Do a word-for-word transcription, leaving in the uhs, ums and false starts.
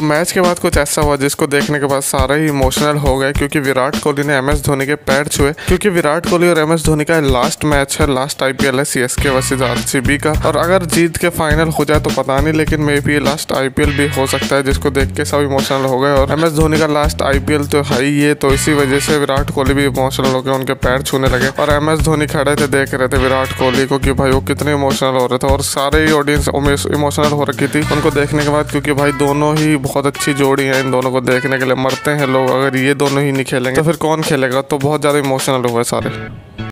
तो मैच के बाद कुछ ऐसा हुआ जिसको देखने के बाद सारे ही इमोशनल हो गए, क्योंकि विराट कोहली ने एम एस धोनी के पैर छुए। क्योंकि विराट कोहली और एम एस धोनी का लास्ट मैच है, लास्ट आई पी एल है C S K versus R C B का, और अगर जीत के फाइनल हो जाए तो पता नहीं, लेकिन maybe last I P L भी हो सकता है, जिसको देख के सब इमोशनल हो गए। और एम एस धोनी का लास्ट आई पी एल तो है ही है, तो इसी वजह से विराट कोहली भी इमोशनल हो गए, उनके पैर छूने लगे। और एम एस धोनी खड़े थे, देख रहे थे विराट कोहली को कि भाई वो कितने इमोशनल हो रहे थे, और सारे ही ऑडियंस इमोशनल हो रखी थी उनको देखने के बाद, क्योंकि भाई दोनों ही बहुत अच्छी जोड़ी है, इन दोनों को देखने के लिए मरते हैं लोग। अगर ये दोनों ही नहीं खेलेंगे तो फिर कौन खेलेगा, तो बहुत ज़्यादा इमोशनल हुए सारे।